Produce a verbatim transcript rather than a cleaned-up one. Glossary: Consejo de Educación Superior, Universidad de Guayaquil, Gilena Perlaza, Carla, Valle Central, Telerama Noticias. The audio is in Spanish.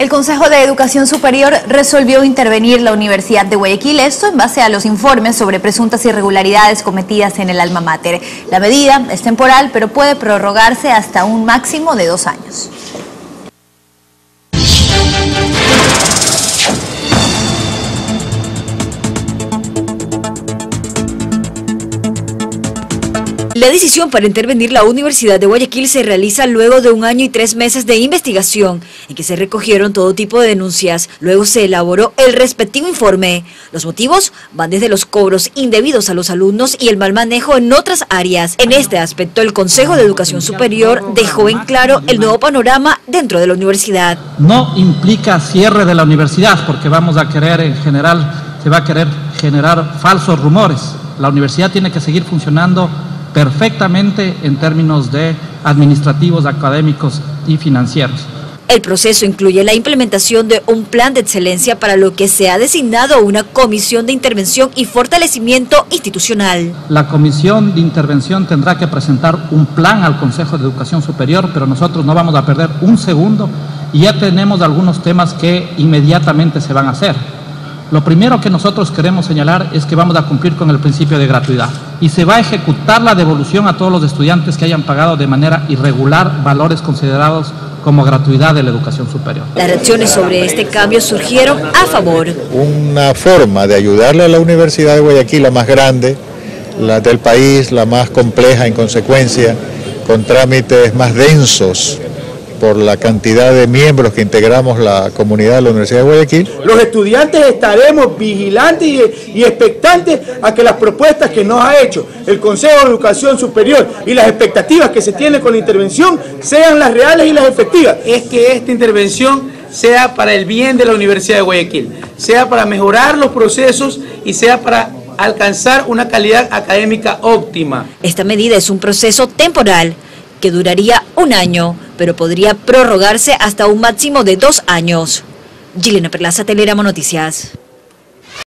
El Consejo de Educación Superior resolvió intervenir la Universidad de Guayaquil, esto en base a los informes sobre presuntas irregularidades cometidas en el alma mater. La medida es temporal, pero puede prorrogarse hasta un máximo de dos años. La decisión para intervenir la Universidad de Guayaquil se realiza luego de un año y tres meses de investigación, en que se recogieron todo tipo de denuncias. Luego se elaboró el respectivo informe. Los motivos van desde los cobros indebidos a los alumnos y el mal manejo en otras áreas. En este aspecto, el Consejo de Educación Superior dejó en claro el nuevo panorama dentro de la universidad. No implica cierre de la universidad, porque vamos a querer en general, se va a querer generar falsos rumores. La universidad tiene que seguir funcionando perfectamente en términos de administrativos, académicos y financieros. El proceso incluye la implementación de un plan de excelencia para lo que se ha designado una comisión de intervención y fortalecimiento institucional. La comisión de intervención tendrá que presentar un plan al Consejo de Educación Superior, pero nosotros no vamos a perder un segundo y ya tenemos algunos temas que inmediatamente se van a hacer. Lo primero que nosotros queremos señalar es que vamos a cumplir con el principio de gratuidad y se va a ejecutar la devolución a todos los estudiantes que hayan pagado de manera irregular valores considerados como gratuidad de la educación superior. Las reacciones sobre este cambio surgieron a favor. Una forma de ayudarle a la Universidad de Guayaquil, la más grande, la del país, la más compleja en consecuencia, con trámites más densos, por la cantidad de miembros que integramos la comunidad de la Universidad de Guayaquil. Los estudiantes estaremos vigilantes y, y expectantes a que las propuestas que nos ha hecho el Consejo de Educación Superior y las expectativas que se tienen con la intervención sean las reales y las efectivas. Es que esta intervención sea para el bien de la Universidad de Guayaquil, sea para mejorar los procesos y sea para alcanzar una calidad académica óptima. Esta medida es un proceso temporal que duraría un año, pero podría prorrogarse hasta un máximo de dos años. Gilena Perlaza, Telerama Noticias.